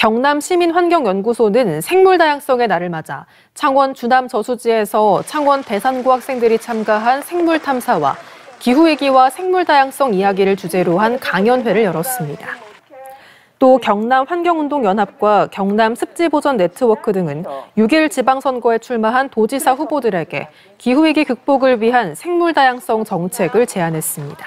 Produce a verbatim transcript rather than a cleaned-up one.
경남시민환경연구소는 생물다양성의 날을 맞아 창원 주남 저수지에서 창원 대산고 학생들이 참가한 생물탐사와 기후위기와 생물다양성 이야기를 주제로 한 강연회를 열었습니다. 또 경남환경운동연합과 경남습지보전 네트워크 등은 육 일 지방선거에 출마한 도지사 후보들에게 기후위기 극복을 위한 생물다양성 정책을 제안했습니다.